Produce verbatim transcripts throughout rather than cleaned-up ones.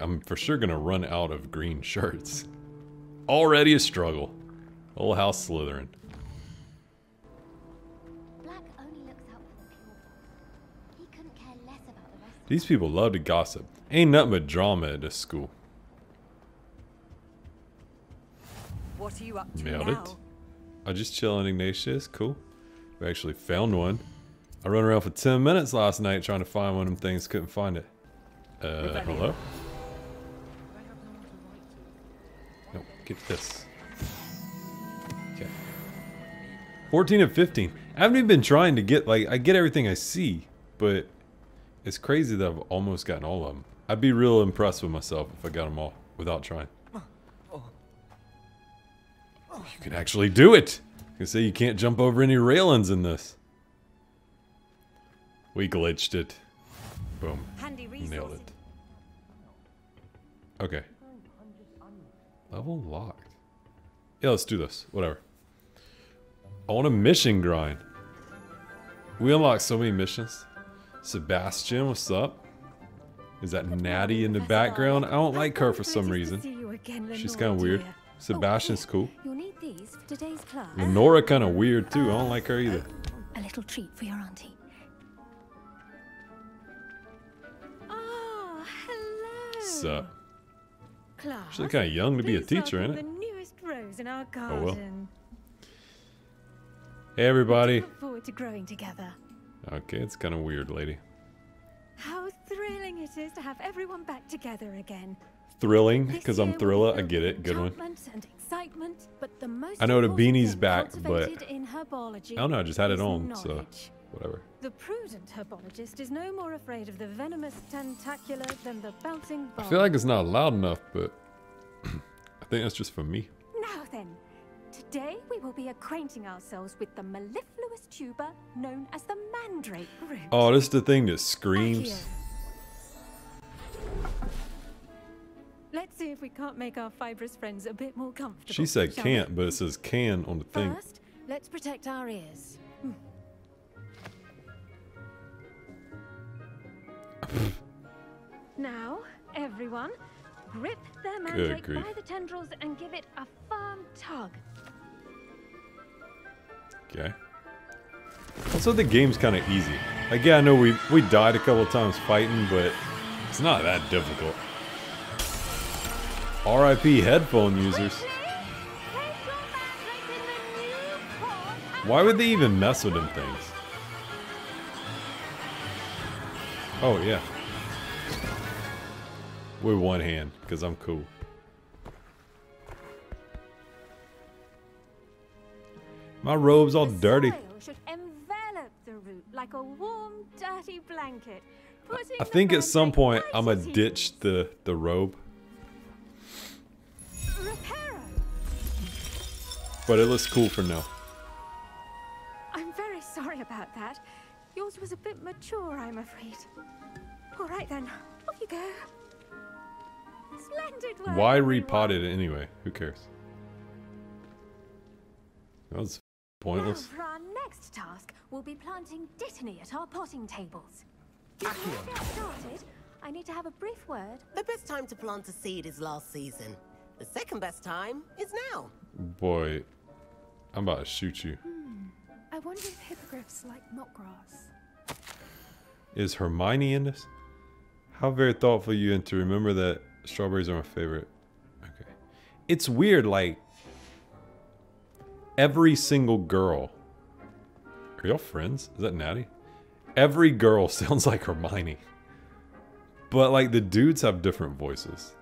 I'm for sure gonna run out of green shirts. Already a struggle. Whole house Slytherin. These people love to gossip. Ain't nothing but drama at this school. What are you up to Nailed now? it. I just chillin', Ignatius. Cool. We actually found one. I run around for ten minutes last night trying to find one of them things. Couldn't find it. Uh, hello? Nope, get this. Okay. fourteen and fifteen. I haven't even been trying to get, like, I get everything I see, but it's crazy that I've almost gotten all of them. I'd be real impressed with myself if I got them all without trying. You can actually do it! I can say you can't jump over any railings in this. We glitched it. Boom. Nailed it. Okay. Level locked. Yeah, let's do this. Whatever. On a mission grind. We unlocked so many missions. Sebastian, what's up? Is that Natty in the background? I don't like her for some reason. She's kind of weird. Sebastian's cool. Lenora kind of weird too. I don't like her either. A little treat for your auntie. Oh, hello. Sup? She's kind of young to be a teacher, isn't it? Oh well. Hey everybody. Look forward to growing together. Okay, it's kind of weird, lady. How thrilling it is to have everyone back together again. Thrilling, because I'm Thrilla. I get it. Good one. But the most I know the beanie's back, but in I don't know. I just had it on, knowledge. so whatever. The prudent herbologist is no more afraid of the venomous tentacular than the bouncing bulbs. I feel like it's not loud enough, but I think that's just for me. Now then, today we will be acquainting ourselves with the mellifluous tuber known as the Mandrake root. Oh, this is the thing that screams. Let's see if we can't make our fibrous friends a bit more comfortable. She said can't, but it says can on the thing. First, let's protect our ears. Now, everyone, grip their mandrake by the tendrils and give it a firm tug. Okay. Also, the game's kind of easy. Like, yeah, I know we we died a couple times fighting, but it's not that difficult. R I P headphone users. Why would they even mess with them things? Oh yeah. With one hand, because I'm cool. My robe's all dirty. I think at some point I'm gonna ditch the, the robe. But it looks cool for now. I'm very sorry about that. Yours was a bit mature, I'm afraid. All right then, off you go. Splendid work. Why repot it anyway? Who cares? That was pointless. Now for our next task, we'll be planting dittany at our potting tables. Before we get started, I need to have a brief word. The best time to plant a seed is last season. The second best time is now. Boy, I'm about to shoot you. Hmm. I wonder if hippogriffs like knotgrass. Is Hermione in this? How very thoughtful you, and to remember that strawberries are my favorite. Okay. It's weird, like, every single girl. Are y'all friends? Is that Natty? Every girl sounds like Hermione. But, like, the dudes have different voices.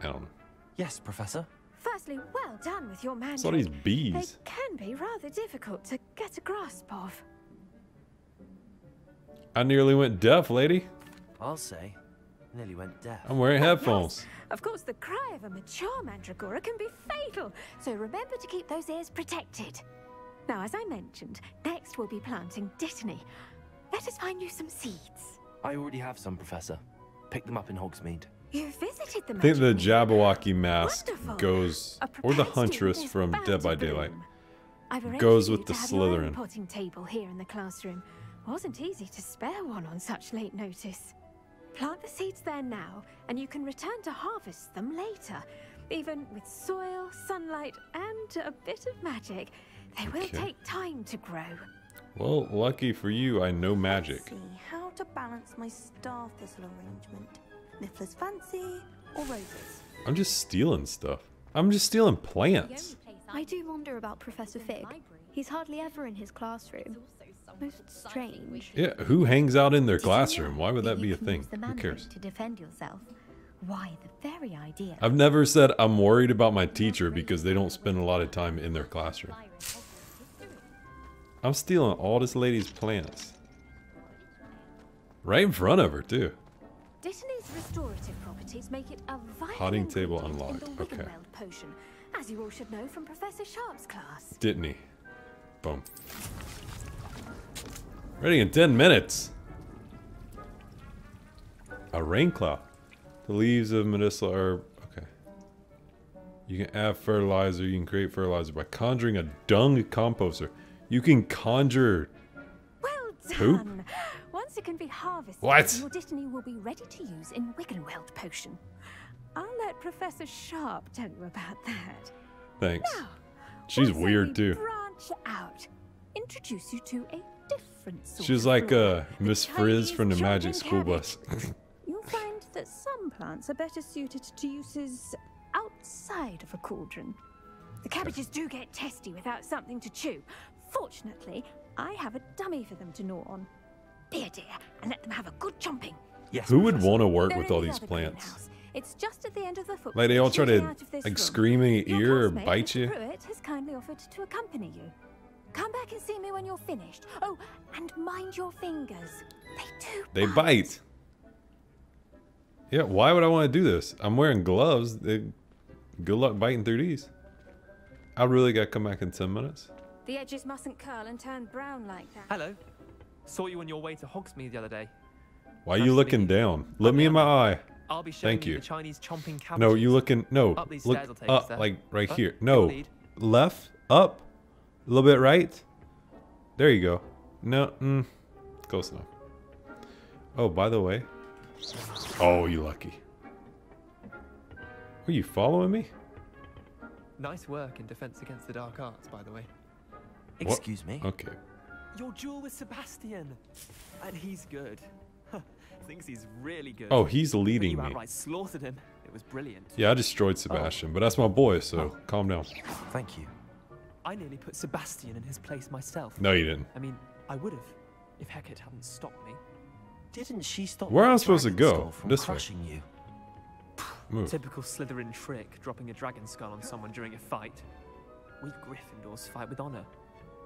I don't know. Yes, Professor. Firstly, well done with your mandrake. It's all these bees. They can be rather difficult to get a grasp of. I nearly went deaf, lady. I'll say, nearly went deaf. I'm wearing oh, headphones. Yes. Of course, the cry of a mature mandragora can be fatal, so remember to keep those ears protected. Now, as I mentioned, next we'll be planting dittany. Let us find you some seeds. I already have some, Professor. Pick them up in Hogsmeade. You visited the I think the Jabberwocky mask Wonderful. goes, or the Huntress from Dead by Daylight, goes with the Slytherin. Potting table here in the classroom. Wasn't easy to spare one on such late notice. Plant the seeds there now, and you can return to harvest them later. Even with soil, sunlight, and a bit of magic, they will okay. take time to grow. Well, lucky for you, I know magic. Let's see how to balance my star thistle arrangement. Niffler's fancy or roses? I'm just stealing stuff. I'm just stealing plants. I do wonder about Professor Fig. He's hardly ever in his classroom. Most strange. Yeah, who hangs out in their classroom? Why would that be a thing? Who cares? To defend yourself. Why, the very idea. I've never said I'm worried about my teacher because they don't spend a lot of time in their classroom. I'm stealing all this lady's plants. Right in front of her, too. Dittany's restorative properties make it a vital potting table unlocked. Okay. Potion, as you all should know from Professor Sharp's class. Dittany. Boom. Ready in ten minutes. A rain cloud. The leaves of medicinal herb. Okay. You can add fertilizer. You can create fertilizer by conjuring a dung composter. You can conjure. Well done. Poop? Once it can be harvested, what? Your dittany will be ready to use in Wiggenweld Potion. I'll let Professor Sharp tell you about that. Thanks. Now, she's weird too. Branch out. Introduce you to a different sort. She's like uh, Miss Frizz from the Magic School Bus. You'll find that some plants are better suited to uses outside of a cauldron. The cabbages do get testy without something to chew. Fortunately, I have a dummy for them to gnaw on. Be a dear and let them have a good chomping. Yes. Who would want to work They're with all the these plants? It's just at the end of the football. Like they all try to like scream in your ear or bite you. Pruitt has kindly offered to accompany you. Come back and see me when you're finished. Oh, and mind your fingers. They do. They bite. bite. Yeah, why would I want to do this? I'm wearing gloves. They, good luck biting through these. I really got to come back in ten minutes. The edges mustn't curl and turn brown like that. Hello. Saw you on your way to Hogsmeade the other day. Why are you looking down? Look me in my eye. I'll be showing Thank you. you the Chinese chomping cabbages. No, you looking. No, up these look stairs up, up like right oh, here. No, left, up, a little bit right. There you go. No, mm, close enough. Oh, by the way. Oh, you lucky. Are you following me? Nice work in Defense Against the Dark Arts, by the way. What? Excuse me? Okay. Your duel with Sebastian. And he's good. Thinks he's really good. Oh, he's leading you me. Outright slaughtered him. It was brilliant. Yeah, I destroyed Sebastian, oh. but that's my boy, so oh. calm down. Thank you. I nearly put Sebastian in his place myself. No, you didn't. I mean, I would have if Hecate hadn't stopped me. Didn't she stop me? Where am I supposed to go? This way. You. Move. Typical Slytherin trick, dropping a dragon skull on someone during a fight. We Gryffindors fight with honor.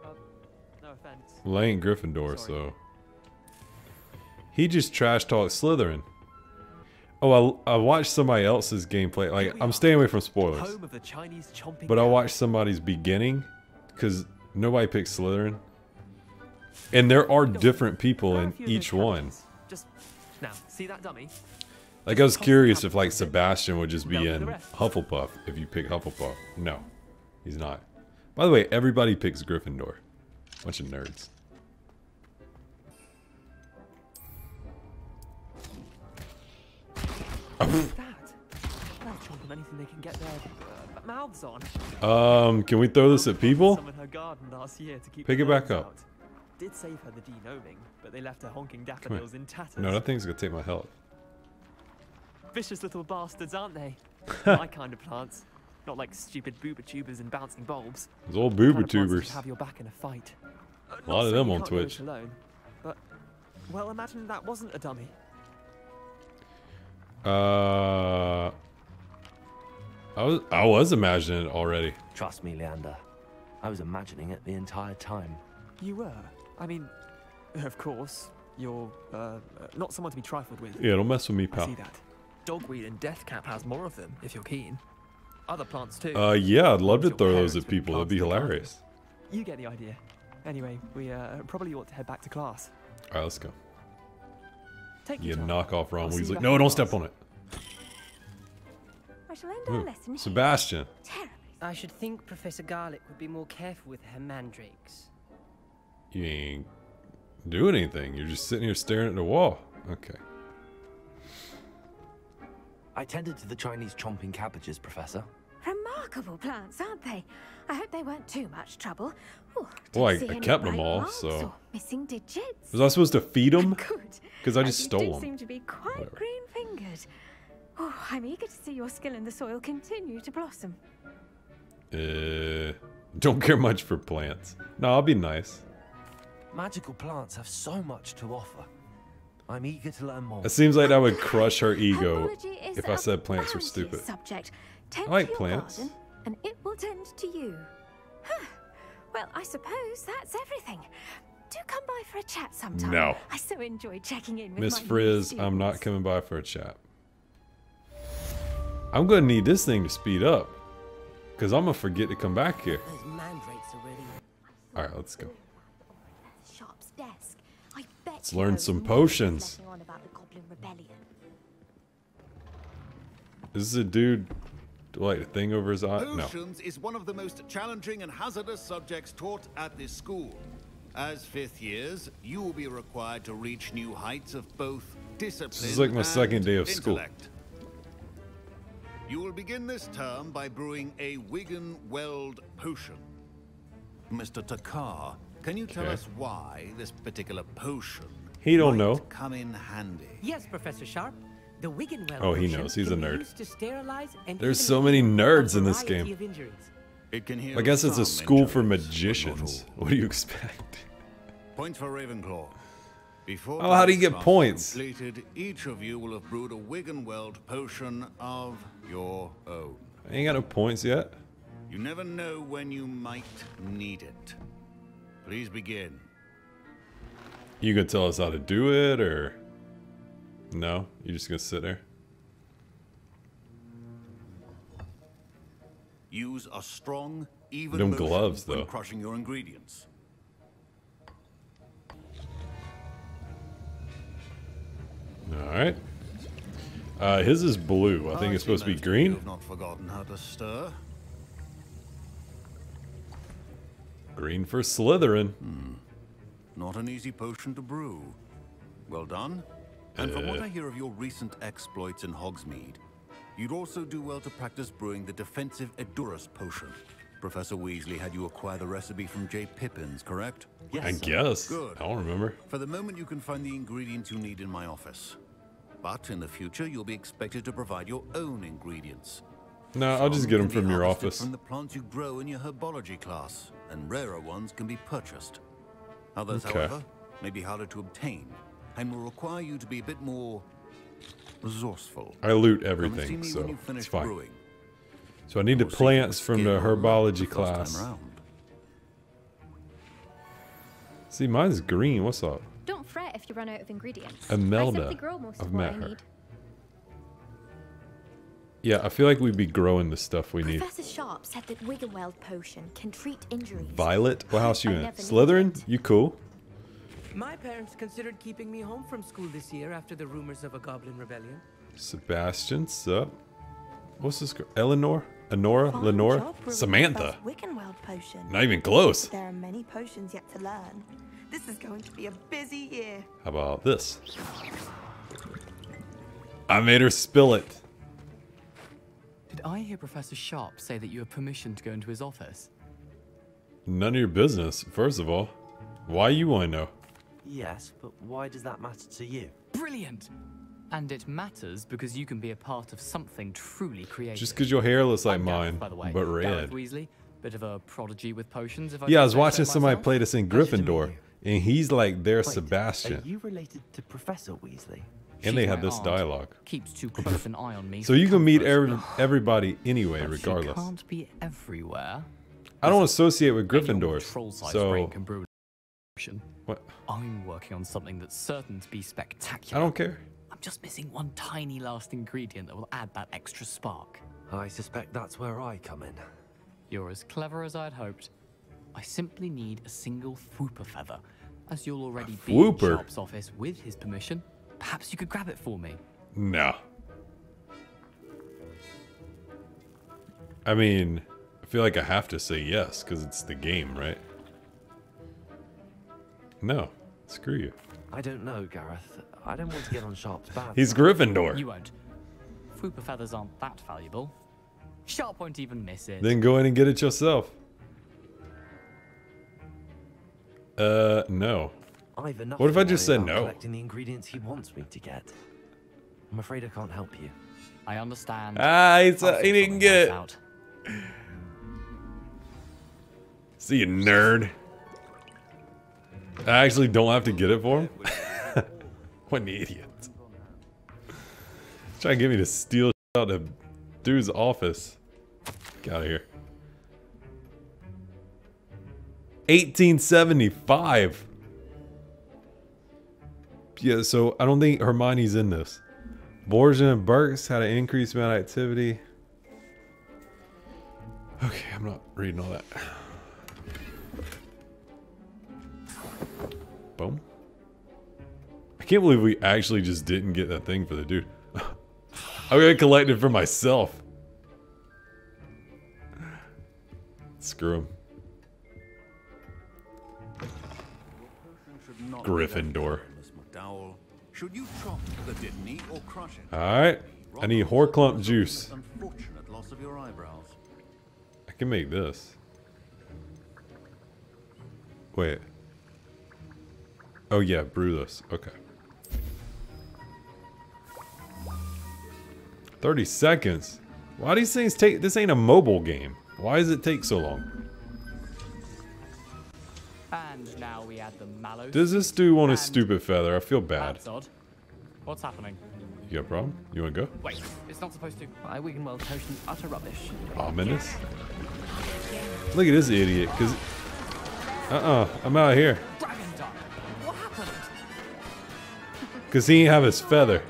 Um, no offense. Well, I ain't Gryffindor, Sorry. so. He just trash talked Slytherin. Oh, I, I watched somebody else's gameplay. Like, I'm staying away from spoilers. But I watched somebody's beginning because nobody picks Slytherin. And there are different people in each one. Like, I was curious if, like, Sebastian would just be in Hufflepuff if you pick Hufflepuff. No, he's not. By the way, everybody picks Gryffindor. Bunch of nerds. um, can we throw this at people? Pick it back up. Did save her the denoming, but they left her honking daffodils in tatters. No, that thing's gonna take my health. Vicious little bastards, aren't they? My kind of plants, not like stupid boober tubers and bouncing bulbs. Those old boober tubers have your back in a fight. A lot of them on Twitch. But well, imagine that wasn't a dummy. Uh, I was I was imagining it already. Trust me, Leander. I was imagining it the entire time. You were. I mean, of course, you're uh, not someone to be trifled with. Yeah, don't mess with me, pal. I see that. Dogweed and deathcap has more of them if you're keen. Other plants too. Uh, yeah, I'd love to throw those at people. That'd be hilarious. You get the idea. Anyway, we uh, probably ought to head back to class. All right, let's go. Take you knock off Ron Weasley. Like, no, don't step on it. I shall end our lesson. Sebastian. I should think Professor Garlic would be more careful with her mandrakes. You ain't doing anything. You're just sitting here staring at the wall. Okay. I tended to the Chinese chomping cabbages, Professor. Remarkable plants, aren't they? I hope they weren't too much trouble. Ooh, well, I, I kept them all, so... Missing digits? Was I supposed to feed them? Because I just stole them. Seem to be quite green-fingered. Oh, I'm eager to see your skill in the soil continue to blossom. Uh, don't care much for plants. No, I'll be nice. Magical plants have so much to offer. I'm eager to learn more. It seems like that would crush her ego if I said plants were stupid. Subject. Tend I like plants. Garden, and it will tend to you. Huh. Well, I suppose that's everything. Do come by for a chat sometime. No. I so enjoy checking in with Miss Frizz, I'm not coming by for a chat. I'm going to need this thing to speed up. Because I'm going to forget to come back here. Those mandrakes are really... Alright, let's go. Shop's desk. I bet let's learn some potions. This is a dude... Like a thing over his eye? No. Potions is one of the most challenging and hazardous subjects taught at this school. As fifth years, you will be required to reach new heights of both discipline. This is like my second day of intellect. School. You will begin this term by brewing a Wiggenweld Potion. Mister Takar, can you okay. tell us why this particular potion he don't might know. Come in handy? Yes, Professor Sharp. The Wiggenweld oh, he knows. He's a nerd. There's so many nerds in this game. It can I guess it's a school for magicians. What do you expect? Points for Ravenclaw. Before oh, how do you get points? Completed, each of you will have brewed a Wiggenweld potion of your own. I ain't got no points yet. You never know when you might need it. Please begin. You gonna tell us how to do it, or... No, you're just gonna sit there. Use a strong, even them gloves though. Crushing your ingredients. All right. Uh, his is blue. I think it's supposed to be green. You've not forgotten how to stir. Green for Slytherin. Hmm. Not an easy potion to brew. Well done. And from what I hear of your recent exploits in Hogsmeade, you'd also do well to practice brewing the defensive Edurus potion. Professor Weasley had you acquire the recipe from J. Pippin's, correct? Yes. I guess. Good. I don't remember. For the moment, you can find the ingredients you need in my office. But in the future, you'll be expected to provide your own ingredients. No, Some I'll just get them from your office. From the plants you grow in your herbology class, and rarer ones can be purchased. Others, okay. however, may be harder to obtain. And will require you to be a bit more resourceful. I loot everything, so it's fine. Brewing. So I need the plants from the herbology class. See, mine's green. What's up? Don't fret if you run out of ingredients. Imelda, I've met her. Yeah, I feel like we'd be growing the stuff we need. Professor Sharp said that Wiggenweld potion can treat injuries. Violet, what house you in? Slytherin, you cool? My parents considered keeping me home from school this year after the rumors of a goblin rebellion. Sebastian, sup? What's this girl? Eleanor? Honora? Fine Lenora? Samantha? Not even close. There are many potions yet to learn. This is going to be a busy year. How about this? I made her spill it. Did I hear Professor Sharp say that you have permission to go into his office? None of your business, first of all. Why you want to know? Yes, but why does that matter to you? Brilliant! And it matters because you can be a part of something truly creative. Just because your hair looks like I'm mine, Gareth, by the way. But red. Weasley, bit of a prodigy with potions. If I yeah, I was watching somebody myself. Play this in Gryffindor, and he's like their Wait, Sebastian. Are you related to Professor Weasley? And She's they had this dialogue. Keeps too close an eye on me. So you can meet every, everybody anyway, but regardless. You can't be everywhere. I don't associate with Gryffindors, so. What? I'm working on something that's certain to be spectacular. I don't care. I'm just missing one tiny last ingredient that will add that extra spark. I suspect that's where I come in. You're as clever as I'd hoped. I simply need a single fwooper feather. As you'll already be in Sharp's office with his permission, perhaps you could grab it for me. No. I mean, I feel like I have to say yes, because it's the game, right? No, screw you. I don't know, Gareth. I don't want to get on Sharp's bad. He's Gryffindor. You won't. Fwooper feathers aren't that valuable. Sharp won't even miss it. Then go in and get it yourself. Uh, no. I've enough what if I just said no? Collecting the ingredients he wants me to get. I'm afraid I can't help you. I understand. Ah, he's a, he didn't get it. See you, nerd. I actually don't have to get it for him. What an idiot. He's trying to get me to steal out of dude's office. Get out of here. eighteen seventy-five. Yeah, so I don't think Hermione's in this. Borgia and Burks had an increased amount of activity. Okay, I'm not reading all that. Boom. I can't believe we actually just didn't get that thing for the dude. I'm gonna collect it for myself. Screw him. Gryffindor. Should you chop the dittany or crush it? Alright. I need horclump juice. Unfortunate loss of your eyebrows. I can make this. Wait. Oh yeah, brew this. Okay. Thirty seconds. Why do these things take this ain't a mobile game. Why does it take so long? And now we add the mallow. Does this dude want a stupid feather? I feel bad. That's odd. What's happening? You got a problem? You want to go? Wait, it's not supposed to. My Wiggenweld potion is utter rubbish. Ominous. Look at this idiot, because... Uh-uh, I'm out of here. What happened? Because he ain't have his feather.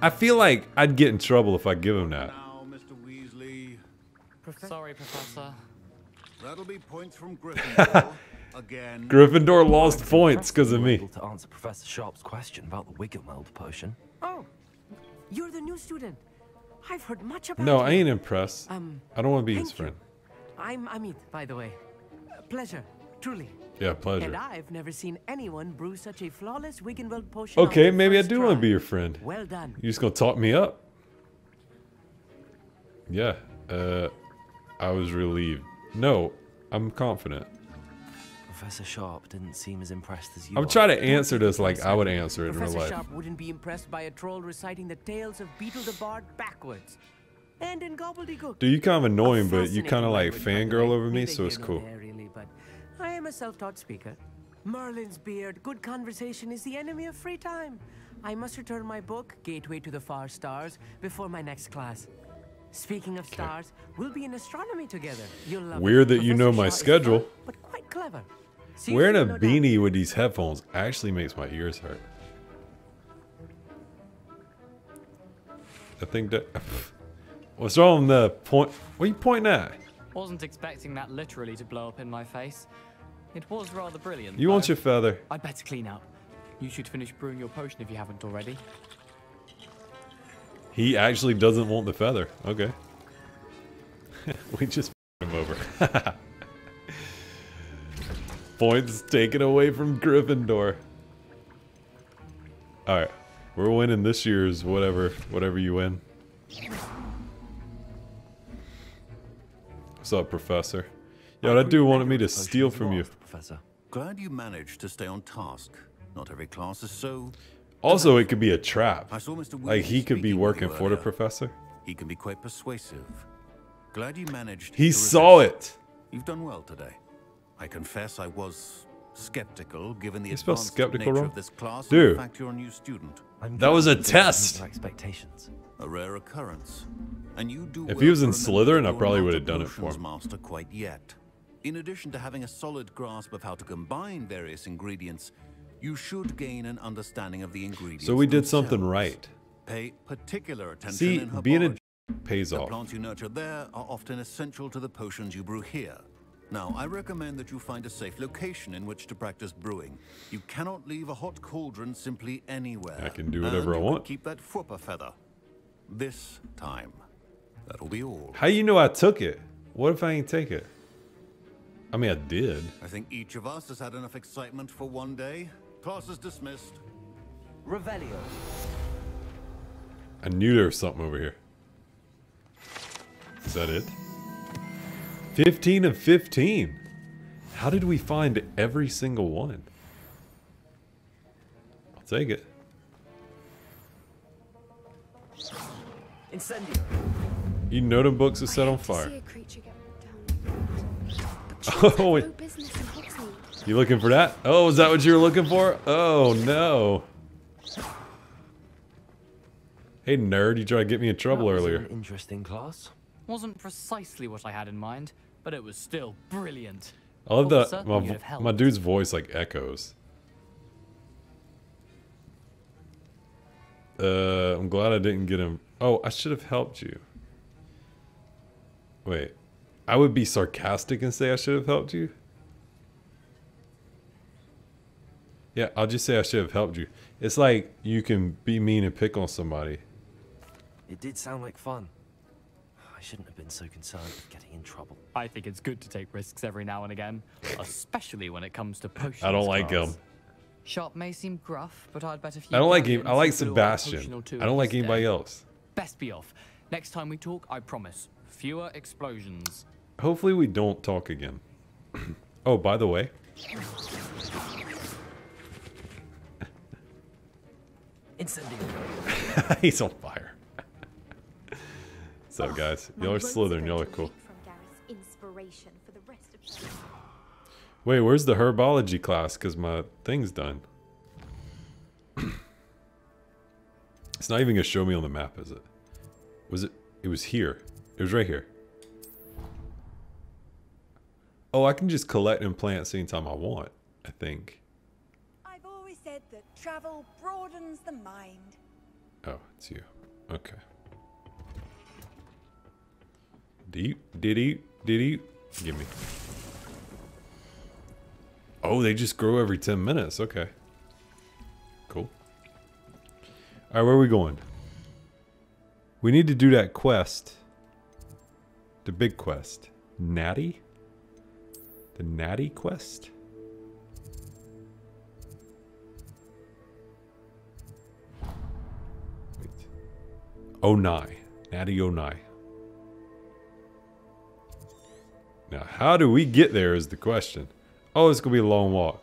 I feel like I'd get in trouble if I give him that. Now, Mister Weasley. Sorry, Professor. That'll be points from Gryffindor again. Gryffindor lost points because of me. To answer Professor Sharp's question about the Wiggenweld potion. Oh, you're the new student. I've heard much about. No, you. I ain't impressed. Um, I don't want to be his friend. You. I'm Amit, by the way. Uh, pleasure, truly. Yeah, pleasure. And I've never seen anyone brew such a flawless Wiggenweld potion. Okay, maybe I do want to be your friend. Well done. You're just gonna talk me up. Yeah. Uh, I was relieved. No, I'm confident. Professor Sharp didn't seem as impressed as you. I'm trying to answer this like I would answer it in real life. Professor Sharp wouldn't be impressed by a troll reciting the tales of Beetle the Bard backwards. And in gobbledygook. Dude, you kind of annoying, but you kind of like fangirl over me, so it's cool. I am a self-taught speaker. Merlin's beard, good conversation is the enemy of free time. I must return my book, Gateway to the Far Stars, before my next class. Speaking of stars, okay. We'll be in astronomy together. You'll love Weird that it. You Professor know my Shaw schedule. Fun, but quite clever. So wearing a no beanie doubt. With these headphones actually makes my ears hurt. I think that. What's wrong with the point? What are you pointing at? Wasn't expecting that literally to blow up in my face. It was rather brilliant. You though. Want your feather? I'd better clean up. You should finish brewing your potion if you haven't already. He actually doesn't want the feather. Okay. We just f***ed him over. Points taken away from Gryffindor. Alright. We're winning this year's whatever, whatever you win. What's up, Professor? Yo, that dude wanted me to steal from you. Professor, glad you managed to stay on task. Not every class is so... Also, it could be a trap. Like, he could be working for the professor. He can be quite persuasive. Glad you managed. He saw it. You've done well today. I confess I was skeptical given the advanced nature of this class and the fact you're a new student. That was a test. Expectations. A rare occurrence. And you do. If he was in Slytherin, I probably would have done it for him. Master quite yet. In addition to having a solid grasp of how to combine various ingredients, you should gain an understanding of the ingredients. So we did something right. Pay particular attention. See, in being a d pays the off. The plants you nurture there are often essential to the potions you brew here. Now, I recommend that you find a safe location in which to practice brewing. You cannot leave a hot cauldron simply anywhere. I can do whatever and I you want. Can keep that fwooper feather. This time, that'll be all. How you know I took it? What if I ain't take it? I mean, I did. I think each of us has had enough excitement for one day. Class is dismissed. Revelio. I knew there was something over here. Is that it? fifteen of fifteen. How did we find every single one? I'll take it. Incendium. You know them books are set on fire. Oh, wait. You looking for that? Oh, is that what you were looking for? Oh, no. Hey, nerd, you tried to get me in trouble earlier. Interesting class. Wasn't precisely what I had in mind, but it was still brilliant. I love that my, my dude's voice like echoes. Uh, I'm glad I didn't get him. Oh, I should have helped you. Wait, I would be sarcastic and say I should have helped you? Yeah, I'll just say I should have helped you. It's like you can be mean and pick on somebody. It did sound like fun. I shouldn't have been so concerned with getting in trouble. I think it's good to take risks every now and again, especially when it comes to potions. I don't like class. him. Sharp may seem gruff, but I'd bet if you I don't like him. I like Sebastian. I don't like anybody else. Best be off. Next time we talk, I promise. Fewer explosions. Hopefully we don't talk again. Oh, by the way. He's on fire. What's up, guys? Y'all are Slytherin. Y'all are cool. Wait, where's the herbology class? Because my thing's done. It's not even going to show me on the map, is it? Was it? It was here. It was right here. Oh, I can just collect and plant anytime I want, I think. I've always said that travel broadens the mind. Oh, it's you. Okay. Deep, diddy, diddy. Give me. Oh, they just grow every ten minutes. Okay. Cool. Alright, where are we going? We need to do that quest. The big quest. Natty? The Natty quest? Wait. oh nine. Natty oh nine. Now, how do we get there is the question. Oh, it's going to be a long walk.